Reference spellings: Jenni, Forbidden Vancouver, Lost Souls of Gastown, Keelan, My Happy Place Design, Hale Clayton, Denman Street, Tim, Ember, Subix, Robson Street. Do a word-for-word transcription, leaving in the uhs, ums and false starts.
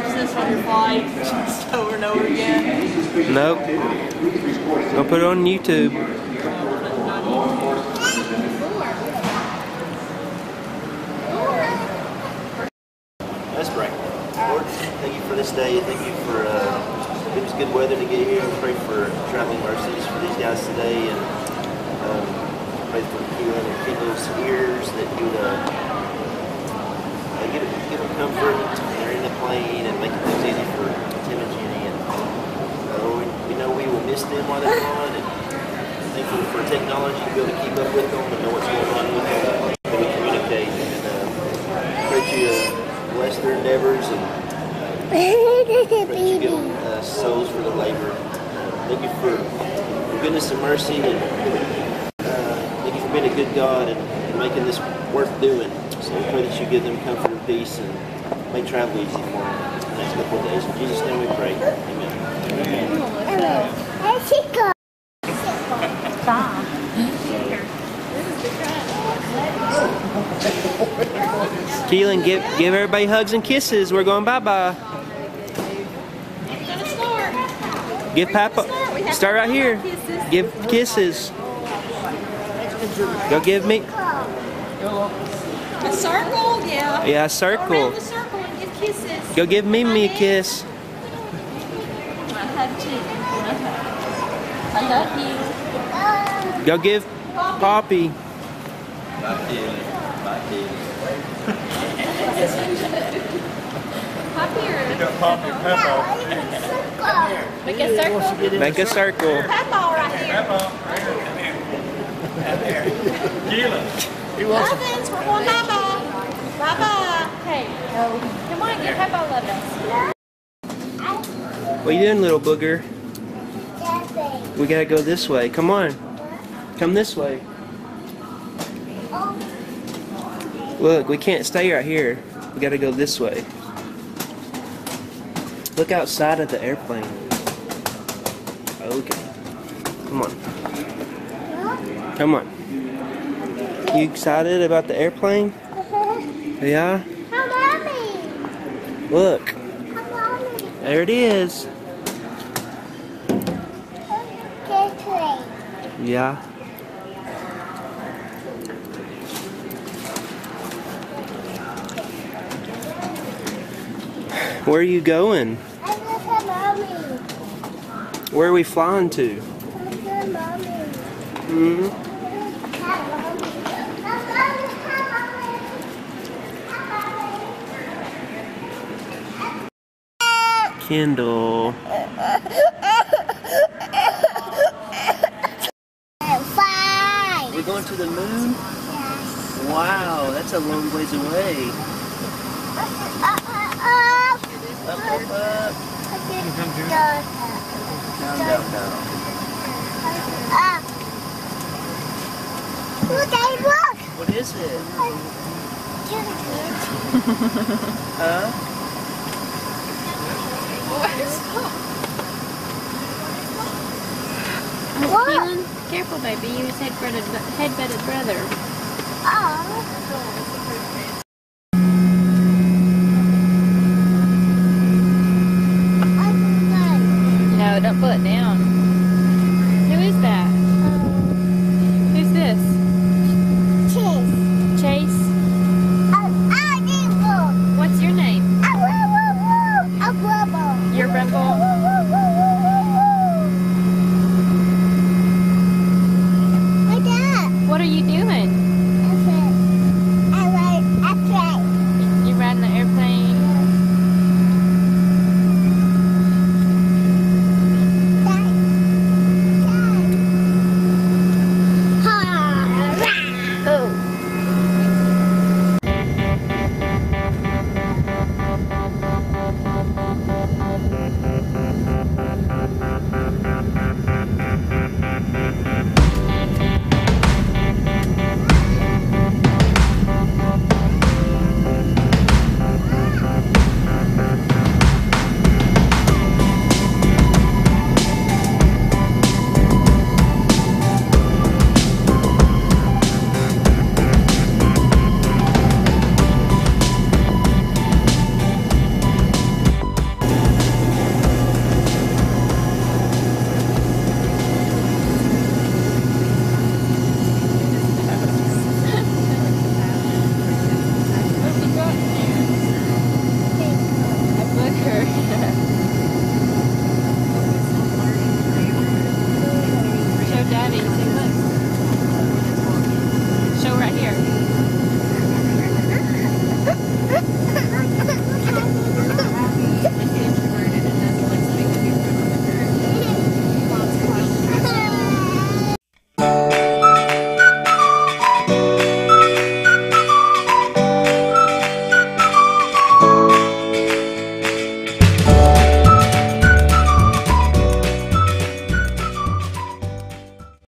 watch this on flight just over and over again? Nope. I'll put it on YouTube. Let's pray. Lord, thank you for this day. Thank you for uh, it was good weather to get here. I pray for traveling mercies for these guys today, and um, I pray for Keelan and Keelan's ears that you would. Uh, Give them, give them comfort when they're in the plane, and making things easy for Tim and Jenny. And uh, we, we know we will miss them while they're gone. And thankful for technology to be able to keep up with them and know what's going on with them, how we communicate. And uh, pray you uh, bless their endeavors, and uh, pray you give them uh, souls for the labor. Uh, thank you for your goodness and mercy, and uh, thank you for being a good God and, and making this worth doing. So we pray that you give them comfort and peace and make travel easy for them the next couple of days. In Jesus' name we pray. Amen. Amen. Amen. Keelan, give, give everybody hugs and kisses. We're going bye-bye. Give Papa, start right here. Give kisses. Go give me. A circle, yeah. Yeah, a circle. Go around the circle and give kisses. Go give Mimi a kiss. I love you. Go give Poppy. Poppy. Poppy. Poppy or Poppy Peppa. Make a circle. Make a circle. Peppa right here. Peppa right here. Keelan. Lovins, we're going bye-bye. Bye-bye. Hey, come on, get Papa Lovins. What are you doing, little booger? We gotta go this way. Come on. Come this way. Look, we can't stay right here. We gotta go this way. Look outside of the airplane. Okay. Come on. Come on. You excited about the airplane? Uh-huh. Yeah? Hi, Mommy. Look. Hi, Mommy. There it is. Yeah. Where are you going? I'm with her Mommy. Where are we flying to? I'm with her Mommy. Mm-hmm. Kindle. Five. We're going to the moon? Yes. Wow, that's a long ways away. Up, up, up. Up, up, up. Down, down, down. Up. Look, I look. What is it? Huh? Careful, baby. You was head-butted brother. Oh.